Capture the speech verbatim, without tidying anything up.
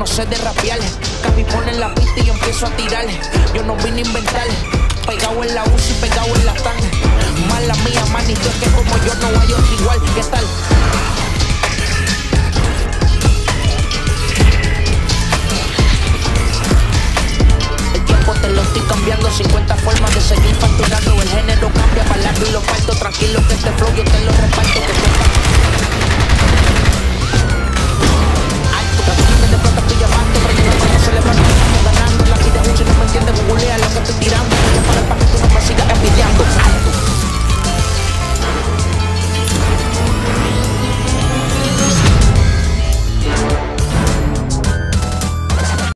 no sé de rapear. Capi pone la pista y yo empiezo a tirar. Yo no vine a inventar. Pegado en la U C I, pegado en la T A N. Mala mía, manito, es que como yo no hay otro igual. ¿Qué tal? El tiempo te lo estoy cambiando, cincuenta formas de seguir facturando. El género cambia, palabras y lo parto. Tranquilo que este flow yo te lo reparto. Que